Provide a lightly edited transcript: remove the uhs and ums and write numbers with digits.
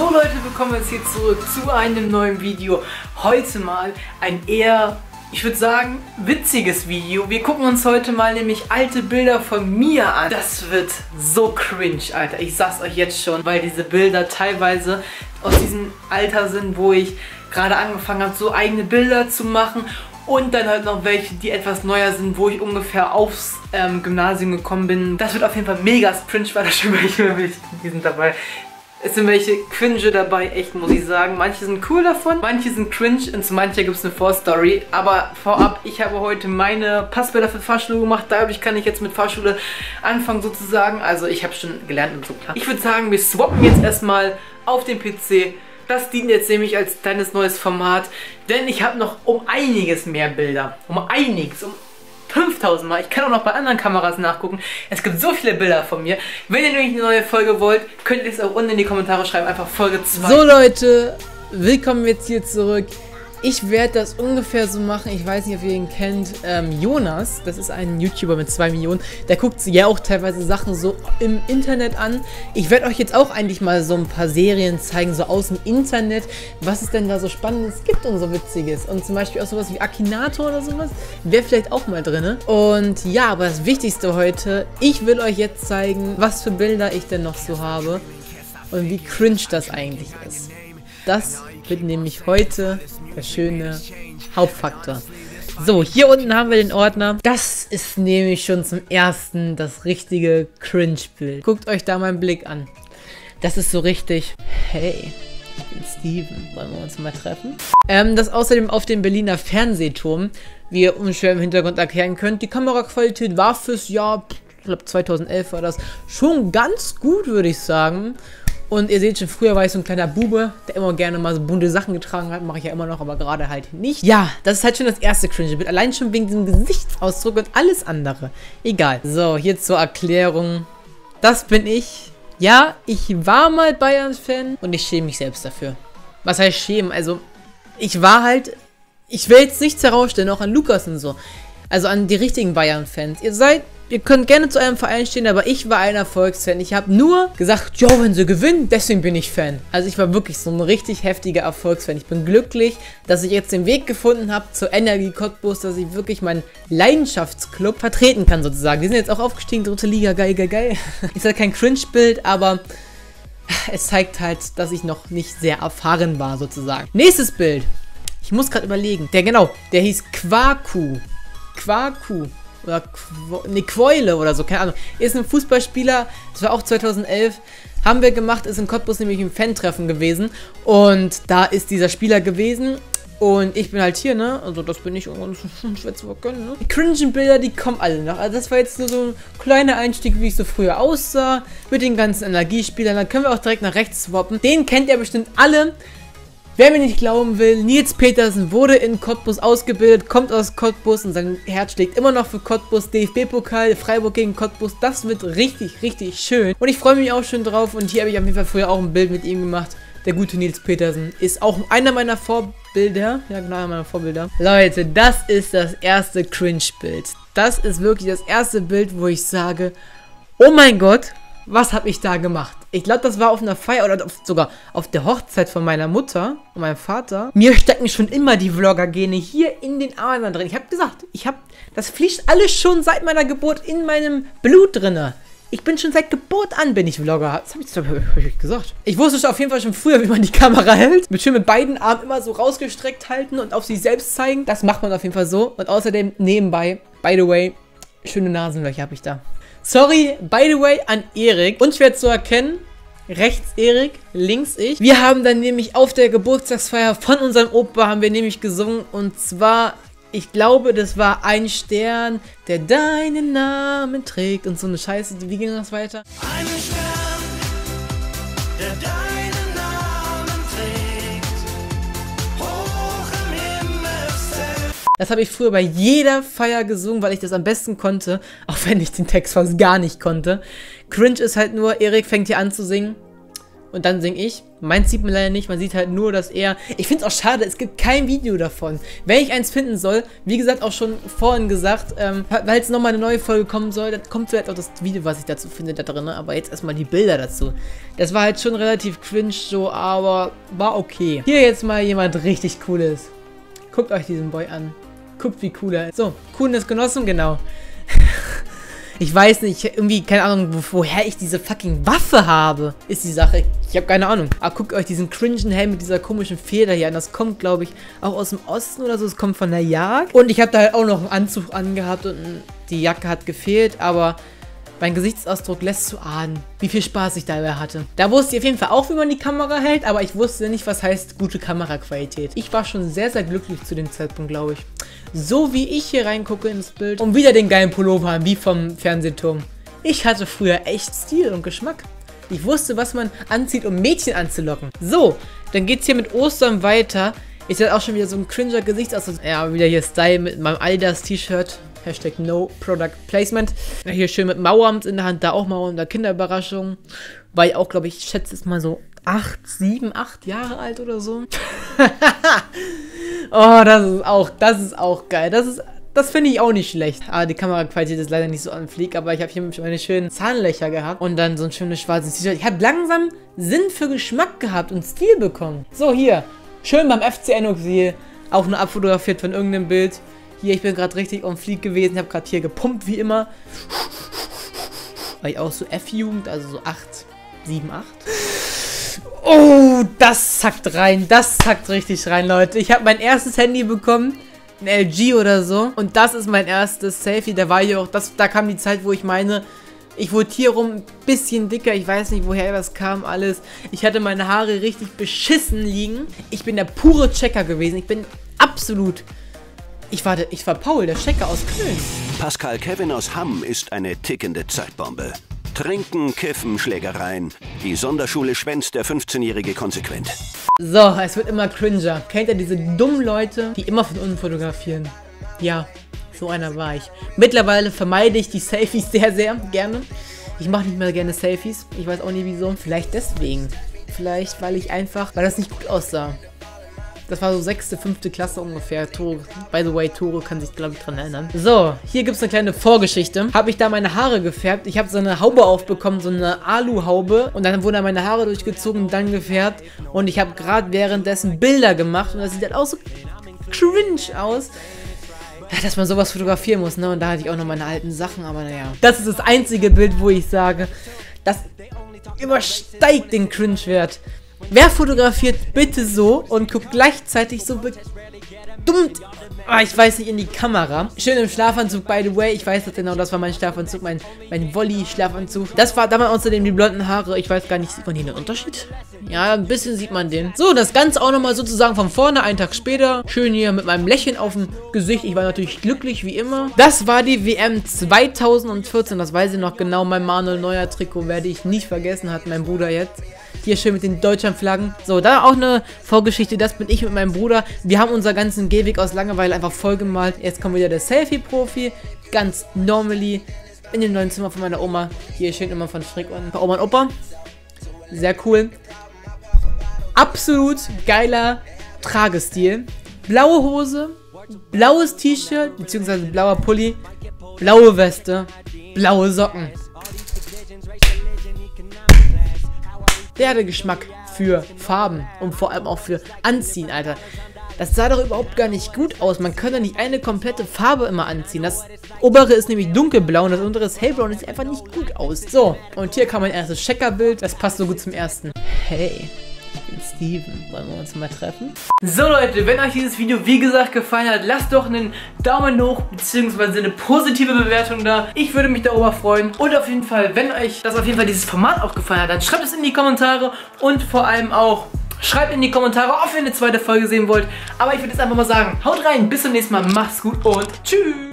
So Leute, willkommen jetzt hier zurück zu einem neuen Video. Heute mal ein eher, ich würde sagen, witziges Video. Wir gucken uns heute mal nämlich alte Bilder von mir an. Das wird so cringe, Alter. Ich sag's euch jetzt schon, weil diese Bilder teilweise aus diesem Alter sind, wo ich gerade angefangen habe, so eigene Bilder zu machen. Und dann halt noch welche, die etwas neuer sind, wo ich ungefähr aufs Gymnasium gekommen bin. Das wird auf jeden Fall mega cringe, weil da schon welche sind dabei. Es sind welche cringe dabei, echt, muss ich sagen. Manche sind cool davon, manche sind cringe und zu mancher gibt es eine Vorstory. Aber vorab, ich habe heute meine Passbilder für Fahrschule gemacht. Dadurch kann ich jetzt mit Fahrschule anfangen sozusagen. Also ich habe schon gelernt und so klar. Ich würde sagen, wir swappen jetzt erstmal auf den PC. Das dient jetzt nämlich als kleines neues Format, denn ich habe noch um einiges mehr Bilder. Um einiges, um 5000 Mal. Ich kann auch noch bei anderen Kameras nachgucken. Es gibt so viele Bilder von mir. Wenn ihr nämlich eine neue Folge wollt, könnt ihr es auch unten in die Kommentare schreiben. Einfach Folge 2. So Leute, willkommen jetzt hier zurück. Ich werde das ungefähr so machen. Ich weiß nicht, ob ihr ihn kennt. Jonas, das ist ein YouTuber mit 2 Millionen. Der guckt ja auch teilweise Sachen so im Internet an. Ich werde euch jetzt auch eigentlich mal so ein paar Serien zeigen, so aus dem Internet, was es denn da so Spannendes gibt und so Witziges. Und zum Beispiel auch sowas wie Akinator oder sowas. Wäre vielleicht auch mal drin. Und ja, aber das Wichtigste heute, ich will euch jetzt zeigen, was für Bilder ich denn noch so habe. Und wie cringe das eigentlich ist. Das wird nämlich heute der schöne Hauptfaktor. So, hier unten haben wir den Ordner. Das ist nämlich schon zum ersten das richtige Cringe-Bild. Guckt euch da mal einen Blick an. Das ist so richtig. Hey, ich bin Steven. Wollen wir uns mal treffen? Das außerdem auf dem Berliner Fernsehturm, wie ihr unschwer im Hintergrund erkennen könnt. Die Kameraqualität war fürs Jahr, ich glaube 2011 war das, schon ganz gut, würde ich sagen. Und ihr seht schon, früher war ich so ein kleiner Bube, der immer gerne mal so bunte Sachen getragen hat. Mache ich ja immer noch, aber gerade halt nicht. Ja, das ist halt schon das erste Cringe-Bild. Allein schon wegen diesem Gesichtsausdruck und alles andere. Egal. So, hier zur Erklärung. Das bin ich. Ja, ich war mal Bayern-Fan und ich schäme mich selbst dafür. Was heißt schämen? Also, ich war halt... Ich will jetzt nichts herausstellen, auch an Lukas und so. Also an die richtigen Bayern-Fans. Ihr könnt gerne zu einem Verein stehen, aber ich war ein Erfolgsfan. Ich habe nur gesagt, jo, wenn sie gewinnen, deswegen bin ich Fan. Also ich war wirklich so ein richtig heftiger Erfolgsfan. Ich bin glücklich, dass ich jetzt den Weg gefunden habe zur Energie Cottbus, dass ich wirklich meinen Leidenschaftsclub vertreten kann sozusagen. Die sind jetzt auch aufgestiegen, 3. Liga, geil, geil, geil. Ist halt kein Cringe-Bild, aber es zeigt halt, dass ich noch nicht sehr erfahren war sozusagen. Nächstes Bild. Ich muss gerade überlegen. Der hieß Kwaku. Kwaku. Oder eine Keule oder so, keine Ahnung. Ist ein Fußballspieler, das war auch 2011, haben wir gemacht, ist in Cottbus nämlich ein Fan-Treffen gewesen. Und da ist dieser Spieler gewesen und ich bin halt hier, ne, also das bin ich und ich werde es aber können, ne. Die Cringen-Bilder, die kommen alle noch, also das war jetzt nur so ein kleiner Einstieg, wie ich so früher aussah, mit den ganzen Energiespielern. Dann können wir auch direkt nach rechts swappen, den kennt ihr bestimmt alle. Wer mir nicht glauben will, Nils Petersen wurde in Cottbus ausgebildet, kommt aus Cottbus und sein Herz schlägt immer noch für Cottbus. DFB-Pokal, Freiburg gegen Cottbus, das wird richtig, richtig schön. Und ich freue mich auch schon drauf und hier habe ich auf jeden Fall früher auch ein Bild mit ihm gemacht. Der gute Nils Petersen ist auch einer meiner Vorbilder. Ja, genau, einer meiner Vorbilder. Leute, das ist das erste Cringe-Bild. Das ist wirklich das erste Bild, wo ich sage, oh mein Gott, was habe ich da gemacht? Ich glaube, das war auf einer Feier oder sogar auf der Hochzeit von meiner Mutter und meinem Vater. Mir stecken schon immer die Vlogger-Gene hier in den Adern drin. Ich habe gesagt, das fließt alles schon seit meiner Geburt in meinem Blut drinne. Ich bin schon seit Geburt an, bin ich Vlogger. Das habe ich gesagt. Ich wusste schon auf jeden Fall schon früher, wie man die Kamera hält. Mit beiden Armen immer so rausgestreckt halten und auf sich selbst zeigen. Das macht man auf jeden Fall so. Und außerdem nebenbei, by the way, schöne Nasenlöcher habe ich da. Sorry, by the way, an Erik. Unschwer zu erkennen, rechts Erik, links ich. Wir haben dann nämlich auf der Geburtstagsfeier von unserem Opa haben wir nämlich gesungen. Und zwar, ich glaube, das war ein Stern, der deinen Namen trägt. Und so eine Scheiße, wie ging das weiter? Ein Stern, der deinen Namen trägt, hoch im Himmel. Das habe ich früher bei jeder Feier gesungen, weil ich das am besten konnte. Auch wenn ich den Text fast gar nicht konnte. Cringe ist halt nur, Erik fängt hier an zu singen. Und dann singe ich. Meins sieht man leider nicht, man sieht halt nur, dass er... Ich finde es auch schade, es gibt kein Video davon. Wenn ich eins finden soll, wie gesagt, auch schon vorhin gesagt, falls nochmal eine neue Folge kommen soll, dann kommt vielleicht auch das Video, was ich dazu finde, da drin. Aber jetzt erstmal die Bilder dazu. Das war halt schon relativ cringe so, aber war okay. Hier jetzt mal jemand richtig Cooles. Guckt euch diesen Boy an. Guckt, wie cool er ist. So, Coolness genossen, genau. Ich weiß nicht, irgendwie, keine Ahnung, woher ich diese fucking Waffe habe, ist die Sache. Ich habe keine Ahnung. Aber guckt euch diesen cringen Helm mit dieser komischen Feder hier an. Das kommt, glaube ich, auch aus dem Osten oder so. Es kommt von der Jagd. Und ich habe da halt auch noch einen Anzug angehabt und die Jacke hat gefehlt. Aber mein Gesichtsausdruck lässt zu ahnen, wie viel Spaß ich dabei hatte. Da wusste ich auf jeden Fall auch, wie man die Kamera hält. Aber ich wusste nicht, was heißt gute Kameraqualität. Ich war schon sehr, sehr glücklich zu dem Zeitpunkt, glaube ich. So wie ich hier reingucke ins Bild und wieder den geilen Pullover an, wie vom Fernsehturm. Ich hatte früher echt Stil und Geschmack. Ich wusste, was man anzieht, um Mädchen anzulocken. So, dann geht's hier mit Ostern weiter. Ist halt auch schon wieder so ein cringer Gesichtsausdruck. Ja, wieder hier Style mit meinem Adidas-T-Shirt. Hashtag No Product Placement. Ja, hier schön mit Maueramt in der Hand, da auch mal unter Kinderüberraschung. War ich auch, glaube ich, schätze es mal so 8 Jahre alt oder so. Oh, das ist auch geil. Das finde ich auch nicht schlecht. Aber die Kameraqualität ist leider nicht so on fleek, aber ich habe hier meine schönen Zahnlöcher gehabt und dann so ein schönes schwarzes T-Shirt. Ich habe langsam Sinn für Geschmack gehabt und Stil bekommen. So, hier. Schön beim FC Enoxil. Auch nur abfotografiert von irgendeinem Bild. Hier, ich bin gerade richtig on fleek gewesen. Ich habe gerade hier gepumpt, wie immer. War ich auch so F-Jugend, also so 7, 8. Oh, das zackt rein. Das zackt richtig rein, Leute. Ich habe mein erstes Handy bekommen. Ein LG oder so. Und das ist mein erstes Selfie. Da war ich auch... Da kam die Zeit, wo ich meine... Ich wurde hier rum ein bisschen dicker. Ich weiß nicht, woher das kam alles. Ich hatte meine Haare richtig beschissen liegen. Ich bin der pure Checker gewesen. Ich bin absolut... Ich war Paul, der Checker aus Köln. Pascal Kevin aus Hamm ist eine tickende Zeitbombe. Trinken, Kiffen, Schlägereien. Die Sonderschule schwänzt der 15-Jährige konsequent. So, es wird immer cringer. Kennt ihr diese dummen Leute, die immer von unten fotografieren? Ja, so einer war ich. Mittlerweile vermeide ich die Selfies sehr, sehr gerne. Ich mache nicht mehr gerne Selfies. Ich weiß auch nicht, wieso. Vielleicht deswegen. Vielleicht, weil das nicht gut aussah. Das war so 6., 5. Klasse ungefähr. Tore, by the way, Tore kann sich, glaube ich, dran erinnern. So, hier gibt es eine kleine Vorgeschichte. Habe ich da meine Haare gefärbt. Ich habe so eine Haube aufbekommen, so eine Aluhaube. Und dann wurden da meine Haare durchgezogen und dann gefärbt. Und ich habe gerade währenddessen Bilder gemacht. Und das sieht halt auch so cringe aus, dass man sowas fotografieren muss, ne? Und da hatte ich auch noch meine alten Sachen, aber naja. Das ist das einzige Bild, wo ich sage, das übersteigt den Cringe-Wert. Wer fotografiert bitte so und guckt gleichzeitig so bedummt, ich weiß nicht, in die Kamera? Schön im Schlafanzug, by the way. Ich weiß das genau, das war mein Schlafanzug, mein Volley-Schlafanzug. Das war damals außerdem die blonden Haare. Ich weiß gar nicht, sieht man hier einen Unterschied? Ja, ein bisschen sieht man den. So, das Ganze auch nochmal sozusagen von vorne, einen Tag später. Schön hier mit meinem Lächeln auf dem Gesicht. Ich war natürlich glücklich, wie immer. Das war die WM 2014, das weiß ich noch genau. Mein Manuel Neuer Trikot werde ich nicht vergessen, hat mein Bruder jetzt. Hier schön mit den Deutschlandflaggen. So, da auch eine Vorgeschichte. Das bin ich mit meinem Bruder. Wir haben unseren ganzen Gehweg aus Langeweile einfach vollgemalt. Jetzt kommt wieder der Selfie-Profi. Ganz normally. In dem neuen Zimmer von meiner Oma. Hier schön immer von Frick und Oma und Opa. Sehr cool. Absolut geiler Tragestil. Blaue Hose. Blaues T-Shirt. Beziehungsweise blauer Pulli. Blaue Weste. Blaue Socken. Der hatte Geschmack für Farben und vor allem auch für Anziehen, Alter. Das sah doch überhaupt gar nicht gut aus. Man kann doch nicht eine komplette Farbe immer anziehen. Das obere ist nämlich dunkelblau und das untere ist hellblau und das sieht einfach nicht gut aus. So, und hier kam mein erstes Checkerbild. Das passt so gut zum ersten. Hey, ich bin Steven. Wollen wir uns mal treffen? So, Leute, wenn euch dieses Video, wie gesagt, gefallen hat, lasst doch einen Daumen hoch bzw. eine positive Bewertung da. Ich würde mich darüber freuen. Und auf jeden Fall, wenn euch dieses Format auch gefallen hat, dann schreibt es in die Kommentare. Und vor allem auch, schreibt in die Kommentare, ob ihr eine zweite Folge sehen wollt. Aber ich würde jetzt einfach mal sagen, haut rein, bis zum nächsten Mal, macht's gut und tschüss.